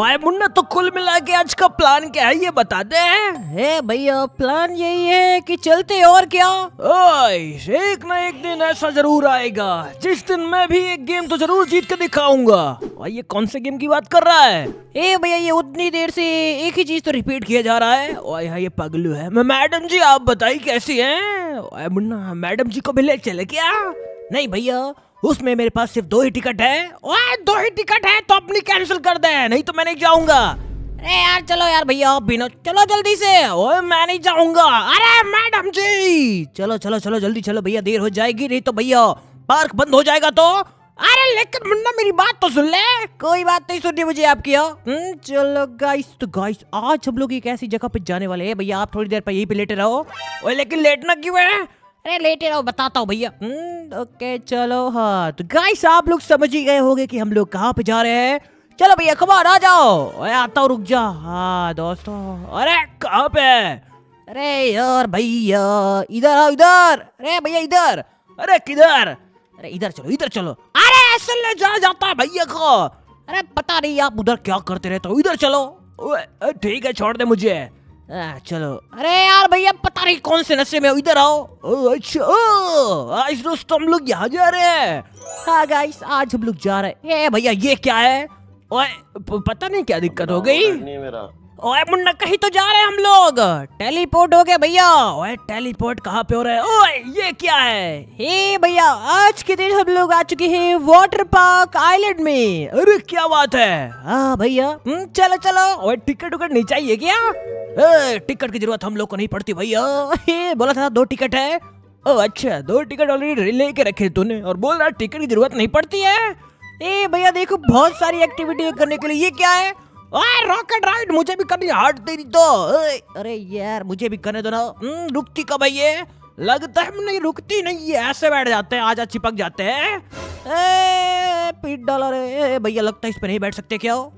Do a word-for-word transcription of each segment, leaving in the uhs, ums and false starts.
ओए मुन्ना, तो कुल मिला के आज का प्लान क्या है ये बता दे। है भैया प्लान यही है कि चलते और क्या। ओए एक ना एक दिन ऐसा जरूर आएगा जिस दिन मैं भी एक गेम तो जरूर जीत के दिखाऊंगा। और ये कौन से गेम की बात कर रहा है? ए भैया ये उतनी देर से एक ही चीज तो रिपीट किया जा रहा है। और यहाँ ये पगलू है। मैं मैडम जी आप बताइए कैसी हैं? ओए मुन्ना मैडम जी को भी ले चले क्या? नहीं भैया उसमें मेरे पास सिर्फ दो ही टिकट है। ओए दो ही टिकट है तो अपनी कैंसिल कर दे, नहीं तो मैं नहीं जाऊंगा। अरे यार चलो यार भैया बिना, चलो जल्दी से। ओए मैं नहीं जाऊंगा। अरे मैडम जी चलो चलो चलो जल्दी चलो भैया, देर हो जाएगी नहीं तो भैया पार्क बंद हो जाएगा। तो अरे लेकिन मुन्ना मेरी बात तो सुन ले। कोई बात नहीं सुननी मुझे आपकी। हम्म चलो गाइस, तो गाइस आज हम लोग एक ऐसी जगह पे जाने वाले हैं। भैया आप थोड़ी देर पर यहीं पे लेटे रहो। ओए लेकिन लेटना क्यों है? अरे लेटे रहो बताता हूँ भैया। हम्म ओके चलो। हाँ तो गाइस आप लोग समझ ही गए होंगे कि हम लोग कहाँ पे जा रहे हैं। चलो भैया खबर आ जाओ। ओए आता हूँ रुक जा। हाँ दोस्तों अरे कहाँ पे? अरे यार भैया इधर आओ इधर। अरे भैया इधर। अरे किधर? अरे इधर चलो इधर चलो। अरे ऐसे ले जा जाता है भैया को। अरे पता नहीं आप उधर क्या करते रहते हो, इधर चलो। ठीक है छोड़ दे मुझे। आ, चलो। अरे यार भैया पता नहीं कौन से नशे में हो, इधर आओ। अच्छा आज दोस्तों हम लोग यहाँ जा रहे हैं। हाँ गाइस आज हम लोग जा रहे हैं। भैया ये क्या है? ओए पता नहीं क्या दिक्कत हो गई। ओए मुन्ना कहीं तो जा रहे हैं हम लोग। टेलीपोर्ट हो गए भैया। ओए टेलीपोर्ट कहाँ पे हो रहा है? ओए ये क्या है? हे भैया आज के दिन हम लोग आ चुके हैं वाटर पार्क आइलैंड में। अरे क्या बात है। हाँ भैया चलो चलो। ओए टिकट उकट नहीं चाहिए क्या? ए, टिकट की जरूरत हम लोग को नहीं पड़ती भैया। बोला था दो टिकट है। ओ अच्छा दो टिकट ऑलरेडी लेके रखे तूने और बोल रहा टिकट की जरूरत नहीं पड़ती है। ए भैया देखो बहुत सारी एक्टिविटी करने के लिए। ये क्या है? ओए रॉकेट राइड मुझे भी करनी। हार्ट दे रही तो। अरे यार मुझे भी करने दो ना। रुकती कब है ये? लगता है नहीं रुकती नहीं है, ऐसे बैठ जाते हैं। आजा चिपक जाते हैं। पीठ डाला रे भैया, लगता है इस पर नहीं बैठ सकते क्या हो?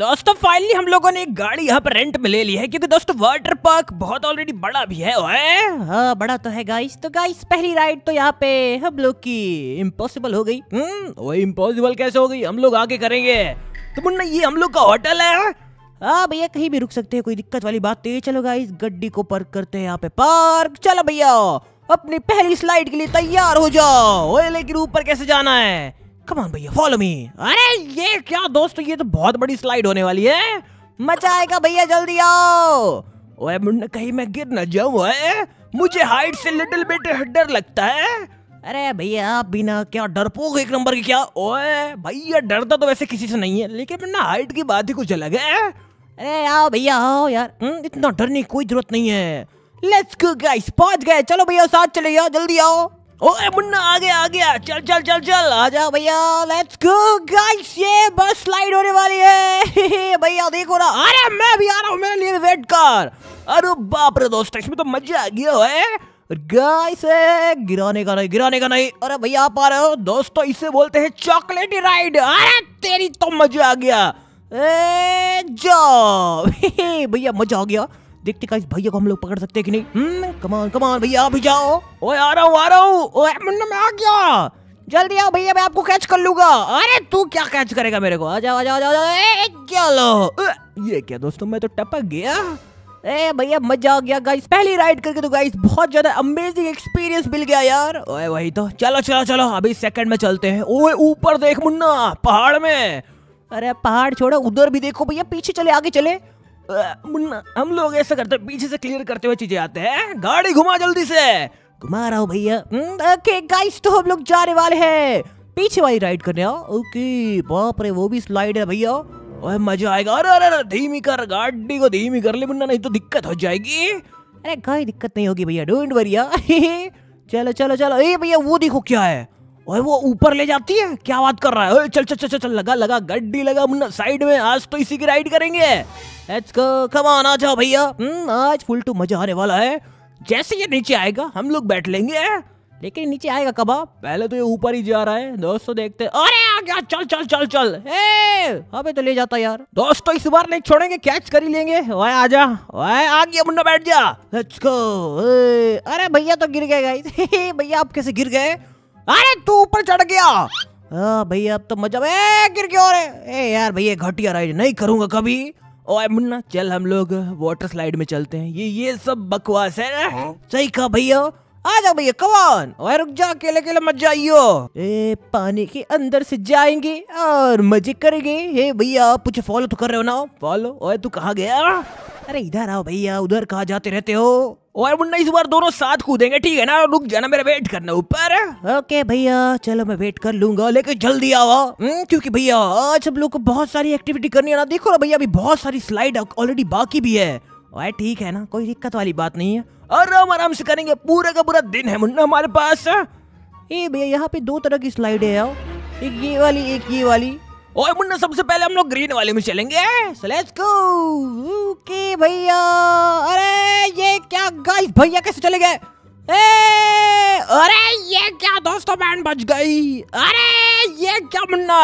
दोस्तों फाइनली हम लोगों ने एक गाड़ी यहाँ पर रेंट में ले ली है क्योंकि दोस्तों वाटर पार्क बहुत ऑलरेडी बड़ा भी है। ओए हाँ बड़ा तो है गाइस। तो गाइस पहली राइड तो यहाँ पे हम लोग की इम्पॉसिबल हो गई। हम्म इम्पॉसिबल कैसे हो गई? हम लोग आगे करेंगे। तो मुन्ना ये हम लोग का होटल है। हाँ भैया कहीं भी रुक सकते हैं, कोई दिक्कत वाली बात नहीं। चलो गाइस गड्डी को पार्क करते हैं यहाँ पे। पार्क चलो भैया अपनी पहली स्लाइड के लिए तैयार हो जाओ। ओए लेकिन ऊपर कैसे जाना है? कम ऑन भैया फॉलो मी। अरे ये क्या दोस्तों, ये तो बहुत बड़ी स्लाइड होने वाली है। मजा आएगा भैया जल्दी आओ। ओए मुन्ना कहीं मैं गिर ना जाऊँ। मुझे हाइट से लिटिल बिट डर लगता है। अरे भैया आप बिना क्या डरपोक एक नंबर की क्या। ओए भैया डरता तो वैसे किसी से नहीं है लेकिन ना हाइट की बात ही कुछ अलग है। अरे आओ भैया आओ यार, इतना डरने की कोई जरूरत नहीं है। लेट्स गो गाइस पहुंच गए। चलो भैया साथ चले जाओ जल्दी आओ। ओए मुन्ना आ गया आ गया। चल चल चल चल आ जाओ भैया। लेट्स गो गाइस ये बस स्लाइड होने वाली है। भैया देखो ना। अरे मैं भी आ रहा हूँ, मेरे लिए वेट कर। अरे बाप रे दोस्तों इसमें तो मजा आ गया है। गाइस गिराने का नहीं गिराने का नहीं। अरे भैया आप आ रहे हो। दोस्तों इसे बोलते हैं चॉकलेटी राइड। अरे तेरी तो मजा आ गया। ए जाओ भैया मजा आ गया। देखते गाइस भैया को हम लोग पकड़ सकते हैं कि नहीं। कमान कमान भैया आप ही जाओ। ओए आ रहा हूँ आ रहा हूँ। ओए मुन्ना मैं आ गया, जल्दी आओ भैया मैं आपको कैच कर लूंगा। अरे तू क्या कैच करेगा मेरे को? आ जाओ आ जाओ आ जाओ। चलो ये क्या दोस्तों मैं तो टपक गया। ए भैया मजा आ गया गाइस, पहली राइड करके तो गाइस बहुत ज्यादा अमेजिंग एक्सपीरियंस मिल गया यार। ओए वही तो। चलो चलो चलो अभी सेकंड में चलते हैं। ओए ऊपर देख मुन्ना पहाड़ में। अरे पहाड़ छोड़ो उधर भी देखो भैया, पीछे चले आगे चले। मुन्ना हम लोग ऐसा करते हैं पीछे से क्लियर करते हुए चीजें आते हैं। गाड़ी घुमा जल्दी से। घुमा रहा हूँ भैया। ओके गाइस तो हम लोग जाने वाले हैं पीछे वाली राइड करने। ओके बाप रे वो भी स्लाइड है भैया। ओए मजा आएगा। अरे अरे अरे धीमी कर, गाड़ी को धीमी कर ले मुन्ना नहीं तो दिक्कत हो जाएगी। अरे कोई दिक्कत नहीं होगी भैया डोंट वरी। चलो चलो चलो। ए भैया वो देखो क्या है। ओए वो ऊपर ले जाती है। क्या बात कर रहा है? ओए चल चल चल चल लगा लगा गड्डी लगा मुन्ना साइड में। आज तो इसी की राइड करेंगे। लेट्स गो कम ऑन आ जाओ भैया। आज फुल टू मजा आने वाला है। जैसे ये नीचे आएगा हम लोग बैठ लेंगे लेकिन नीचे आएगा कब? पहले तो ये ऊपर ही जा रहा है दोस्तों देखते। अरे आ गया चल चल चल चल। अबे तो ले जाता यार। दोस्तों इस बार नहीं छोड़ेंगे, कैच कर ही लेंगे। ओए आजा। ओए आ गया मुन्ना बैठ जा। Let's go. अरे भैया तो गिर गए गाइस। भैया आप कैसे गिर गए? अरे तू ऊपर चढ़ गया। भैया अब तो मजा ए गिर के हो रहे ए यार भैया घटिया राइड नहीं करूंगा कभी। ओए मुन्ना चल हम लोग वाटर स्लाइड में चलते हैं। ये ये सब बकवास है ना? सही कहा भैया, आ जाओ भैया कमान। ओए रुक जा, अकेले अकेले मत जाइयो। ए पानी के अंदर से जाएंगे और मजे करेंगे। हे भैया आप कुछ फॉलो तो कर रहे हो ना? फॉलो? ओए तू कहाँ गया? अरे इधर आओ भैया, उधर कहाँ जाते रहते हो? और मुन्ना इस बार दोनों साथ कूदेंगे, ठीक है ना? रुक जाना, मेरा वेट करना ऊपर। ओके भैया चलो मैं वेट कर लूंगा, लेकिन जल्दी आओ क्योंकि भैया आज हम लोग को बहुत सारी एक्टिविटी करनी है ना। देखो ना भैया अभी बहुत सारी स्लाइड ऑलरेडी बाकी भी है। और ठीक है ना, कोई दिक्कत वाली बात नहीं है और हम आराम से करेंगे। पूरा का पूरा दिन है मुन्ना हमारे पास। ए भैया यहाँ पे दो तरह की स्लाइड है, एक ये वाली एक ये वाली। और मुन्ना सबसे पहले हम लोग ग्रीन वाले में चलेंगे। So let's go. ओके भैया, अरे ये क्या गाइस, भैया कैसे चले गए? अरे ये क्या दोस्तों, बैंड बज गई। अरे ये क्या मुन्ना,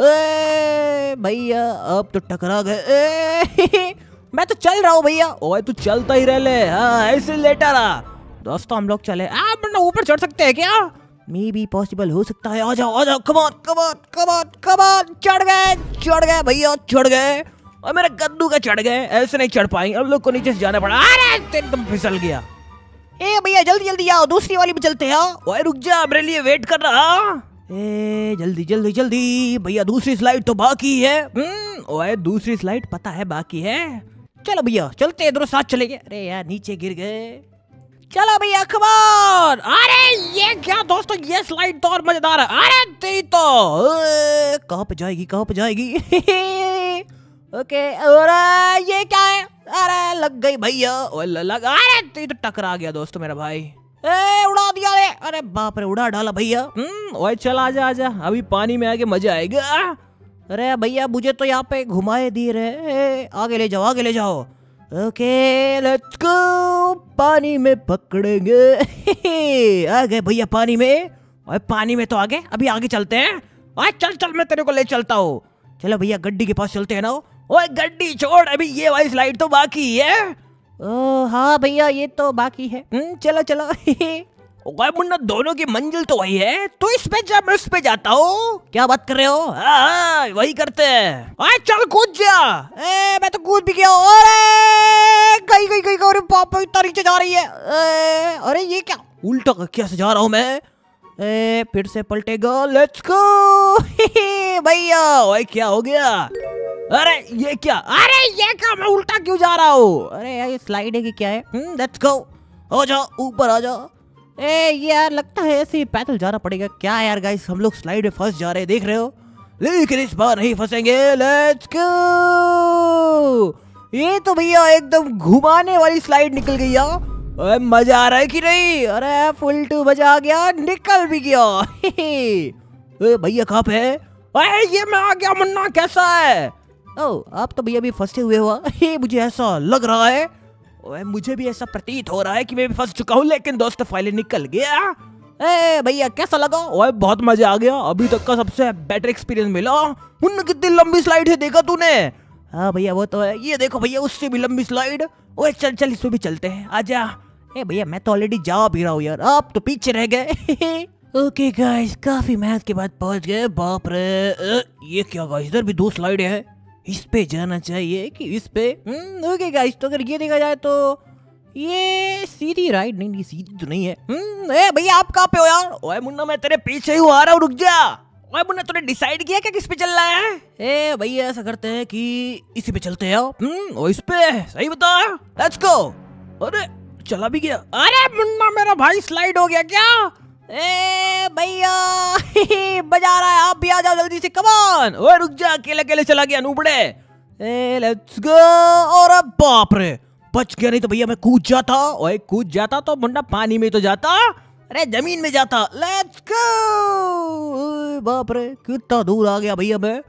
ए भैया अब तो टकरा गए। मैं तो चल रहा हूँ भैया। ओए तू चलता ही रह ले, हाँ ऐसे लेटा रहा। दोस्तों हम लोग चले। आप मुन्ना ऊपर चढ़ सकते हैं क्या? मे बी पॉसिबल हो सकता है। आ जाओ आ जाओ, come on come on come on come on. चढ़ गए चढ़ गए भैया चढ़ गए। और मेरा गद्दू का चढ़ गए, ऐसे नहीं चढ़ पाएंगे। हम लोग को नीचे से जाना पड़ा। अरे एकदम फिसल गया। ए भैया जल्दी जल्दी आओ, दूसरी वाली में चलते हैं। ओए रुक जा, मेरे लिए वेट कर रहा। ए जल्दी जल्दी जल्दी भैया, दूसरी स्लाइड तो बाकी है। ओए दूसरी स्लाइड पता है बाकी है। चलो भैया चलते, दोनों साथ चलेंगे। अरे यार नीचे गिर गए। चलो भैया खबर। अरे ये क्या दोस्तों, ये स्लाइड तो और मजेदार है। अरे तेरी तो कहाँ पे जाएगी कहाँ पे जाएगी। ओके, अरे ये क्या है? अरे लग गई भैया, लग। अरे तेरी तो टकरा गया दोस्तों मेरा भाई। ए उड़ा दिया रे, अरे बाप रे उड़ा डाला भैया। ओए चल आजा आजा, अभी पानी में आके मजा आएगा। अरे भैया मुझे तो यहाँ पे घुमाए दे रहे। आगे ले जाओ आगे ले जाओ। ओके लेट्स गो, पानी में पकड़ेंगे। आ गए भैया पानी में। और पानी में तो आगे, अभी आगे चलते हैं। और चल चल मैं तेरे को ले चलता हूँ। चलो भैया गड्डी के पास चलते हैं ना। ओए गड्डी छोड़, अभी ये वाली स्लाइड तो बाकी है। ओ हाँ भैया ये तो बाकी है। चलो चलो। ओए मुन्ना दोनों की मंजिल तो वही है, तो इस पे जा, मैं उस पे जाता हूँ। क्या बात कर रहे हो? हाँ हाँ वही करते हैं। अरे चल कूद जा। ए मैं तो कूद भी गया। अरे गई गई गई, अरे पापा इतना नीचे जा रही है। ए, अरे ये क्या उल्टा कैसे जा रहा हूँ मैं? ए फिर से पलटेगा। लेट्स गो भैया। ओए क्या हो गया? अरे ये क्या, अरे ये क्या, मैं उल्टा क्यों जा रहा हूँ? अरे यार ये स्लाइड है कि क्या है? लेट्स गो, हो जाओ ऊपर आ जाओ। ए यार लगता है ऐसे ही पैदल जाना पड़ेगा। क्या यार गाइस, हम लोग स्लाइड में फंस जा रहे हैं, देख रहे हो? लेकिन इस बार नहीं फंसेंगे। Let's go. ये तो भैया एकदम घुमाने वाली स्लाइड निकल गई यार। अरे मजा आ रहा है कि नहीं? अरे फुल टू मजा आ गया, निकल भी गया। अरे भैया कहाँ पे है? अरे ये मैं आ गया मुन्ना, कैसा है? ओ आप तो भैया भी फंसे हुए हुआ, मुझे ऐसा लग रहा है। मुझे भी ऐसा प्रतीत हो रहा है कि मैं भी फंस चुका हूँ, लेकिन दोस्त फाइनली निकल गया। ए भैया कैसा लगा? ओए बहुत मजा आ गया, अभी तक का सबसे बेटर एक्सपीरियंस मिला। मुन्ना कितनी लंबी स्लाइड है, देखा तूने? हाँ भैया वो तो है। ये देखो भैया उससे भी लंबी स्लाइड। ओए चल चल इसमें भी चलते हैं, आजा। ए भैया मैं तो ऑलरेडी जा भी रहा हूँ यार, आप तो पीछे रह गए। ओके गाइस, काफी मेहनत के बाद पहुंच गए। बाप रे ये क्या गाइस, इधर भी दो स्लाइड है। इस पे जाना चाहिए कि इस पे? ओके गाइस, तो अगर ये देखा जाए तो ये सीधी राइड नहीं, नहीं सीधी तो नहीं है। ए भैया आप कहाँ पे हो यार? ओए मुन्ना मैं तेरे पीछे ही आ रहा हूँ, रुक जा। ओए मुन्ना तूने डिसाइड किया क्या किस पे चल रहा है? ए भैया ऐसा करते हैं कि इसी पे चलते हैं। ओ इस पे सही बता। Let's go. अरे चला भी गया। अरे मुन्ना मेरा भाई स्लाइड हो गया क्या? ए भैया बजा रहा है, आप भी आ जाओ जल्दी से, कम ऑन। ओए रुक जा, अकेले अकेले चला गया नूबड़े। ए लेट्स गो। और अब बाप रे बच गया, नहीं तो भैया मैं कूद जाता। ओए कूद जाता तो मुन्ना पानी में तो जाता, अरे जमीन में जाता। Let's go. बाप रे कितना दूर आ गया भैया मैं।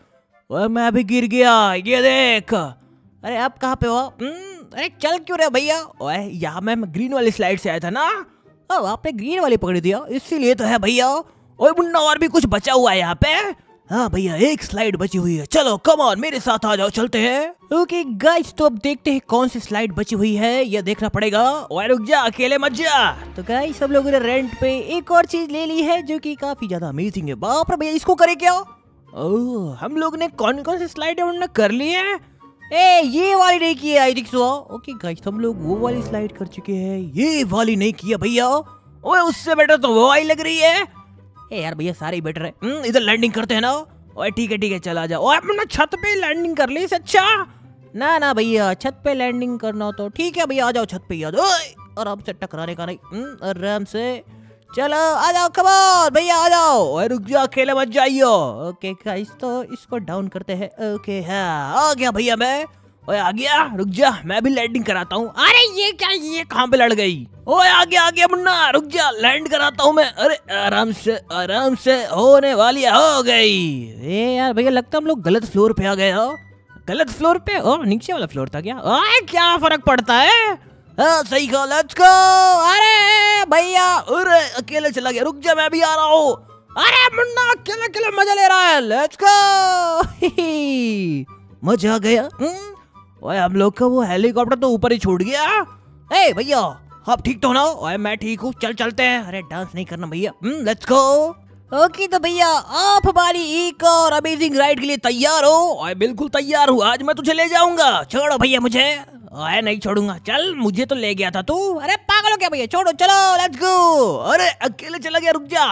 ओए मैं अभी गिर गया, ये देख। अरे आप कहाँ पे हो? अरे चल क्यों रहे भैया? ओए यहाँ मैं ग्रीन वाली स्लाइड से आया था ना। अब आपने ग्रीन वाली पकड़ दिया, इसीलिए तो है भैया। ओए मुन्ना और भी कुछ बचा हुआ है यहाँ पे। हाँ भैया एक स्लाइड बची हुई है, चलो कम ऑन मेरे साथ आ जाओ, चलते हैं। ओके गाइस, तो अब देखते हैं कौन सी स्लाइड बची हुई है, यह देखना पड़ेगा। और रुक जा, अकेले मत जा। तो गाइस सब लोगों ने रेंट पे एक और चीज ले ली है जो कि काफी ज्यादा अमेजिंग है। बाप रे भैया, इसको करे क्या? ओ, हम लोग ने कौन कौन सी स्लाइड डाउन कर ली है? ए, ये वाली नहीं की है आई रिक्शा। ओके गाइस, हम लोग वो वाली स्लाइड कर चुके हैं, ये वाली नहीं किया भैया। ओए उससे बेटर तो वो आई लग रही है। ए यार भैया सारे बेटर है, इधर लैंडिंग करते हैं ना। ओए ठीक है ठीक है, चला जाओ। ओए अपना छत पे लैंडिंग कर ली, इससे अच्छा ना ना भैया, छत पे लैंडिंग करना तो ठीक है भैया, आ जाओ छत पे आ जाओ। और आपसे टकराने का नहीं, आराम से चलो आ जाओ, कम ऑन भैया आ जाओ। ओए रुक जाओ, अकेले मत जाइयो। ओके गाइस, तो इसको डाउन करते हैं। ओके हाँ आ गया भैया मैं। ओए आ गया, रुक जा मैं भी लैंडिंग कराता हूँ। अरे ये क्या, ये कहाँ पे लड़ गई? ओए आ गया आ गया मुन्ना, रुक जा लैंड कराता हूँ मैं। अरे आराम से आराम से, होने वाली हो गई। ए यार भैया लगता है हम लोग गलत फ्लोर पे आ गए हो। गलत फ्लोर पे? ओ नीचे वाला फ्लोर था क्या? ओए क्या फर्क पड़ता है, हाँ सही कहा, लेट्स गो। अरे भैया अरे अकेले चला गया, रुक जा मैं भी आ रहा हूँ। अरे मुन्ना अकेले अकेले मजा ले रहा है, लेट्स गो। मजा आ गया। ओए हम लोग का वो हेलीकॉप्टर तो ऊपर ही छूट गया। ए भैया आप ठीक तो ना? ओए मैं ठीक हूँ, चल चलते हैं। अरे डांस नहीं करना भैया, लेट्स गो। ओके तो भैया आप हमारी एक और अमेजिंग राइड के लिए तैयार हो? ओए बिल्कुल तैयार हूँ, आज मैं तुझे ले जाऊंगा। छोड़ो भैया मुझे। ओए नहीं छोड़ूंगा, चल मुझे तो ले गया था तू। अरे पागल हो क्या भैया, छोड़ो चलो लेट्स गो। अरे अकेले चला गया, रुक जा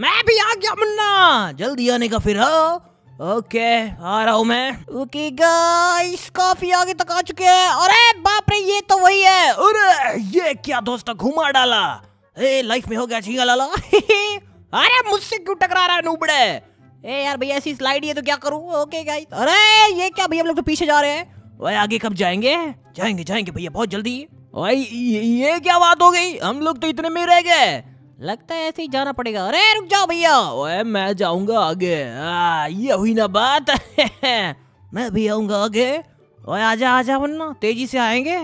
मैं भी आ गया मुन्ना, जल्दी आने का फिर। ओके okay, आ रहा हूँ मैं। ओके okay, गाइस काफी आगे तक आ चुके हैं। अरे बाप रे ये तो वही है। अरे ये क्या दोस्त घुमा डाला, ए लाइफ में हो गया झींगा लाला। अरे मुझसे क्यों टकरा रहा है नूबड़े? ए यार भैया ऐसी स्लाइड है तो क्या करूँ। ओके गाइस, अरे ये क्या भैया हम लोग तो पीछे जा रहे हैं। ओए आगे कब जाएंगे? जाएंगे जाएंगे भैया बहुत जल्दी। ओए ये क्या बात हो गई, हम लोग तो इतने में रह गए, लगता है ऐसे ही जाना पड़ेगा। अरे रुक जाओ भैया। ओए मैं जाऊंगा आगे, आ, ये हुई ना बात। मैं भी आऊंगा आगे। ओए आजा आजा मुन्ना, तेजी से आएंगे,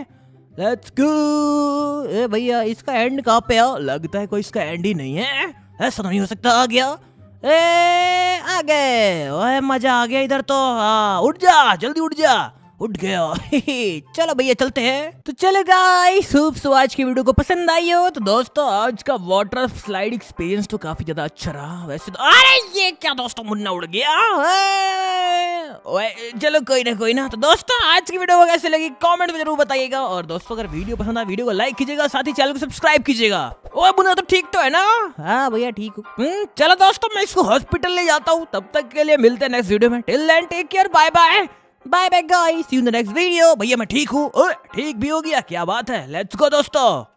लेट्स गो। ए भैया इसका एंड कहाँ पे है? लगता है कोई इसका एंड ही नहीं है, ऐसा नहीं हो सकता। आ गया, ए आ गए। ओए मजा आ गया इधर तो। हाँ उठ जा जल्दी, उठ जा, उठ गया। चलो भैया चलते हैं। तो चलो गाइस, होप सो आज की वीडियो को पसंद आई हो। तो दोस्तों आज का वाटर स्लाइड एक्सपीरियंस तो काफी ज्यादा अच्छा रहा वैसे तो। अरे ये क्या दोस्तों, मुन्ना उड़ गया। चलो कोई ना कोई ना। तो दोस्तों आज की वीडियो को कैसे लगी कमेंट में जरूर बताइएगा। और दोस्तों अगर वीडियो पसंद आए वीडियो को लाइक कीजिएगा, साथ ही चैनल को सब्सक्राइब कीजिएगा। ओए मुन्ना तो ठीक तो है ना? हाँ भैया ठीक हूँ। चलो दोस्तों मैं इसको हॉस्पिटल ले जाता हूँ, तब तक के लिए मिलते हैं नेक्स्ट वीडियो में। Till then take care, bye bye bye bye guys, see you in the next video. भैया मैं ठीक हूँ, ठीक भी हो गया, क्या बात है, लेट्स गो दोस्तों।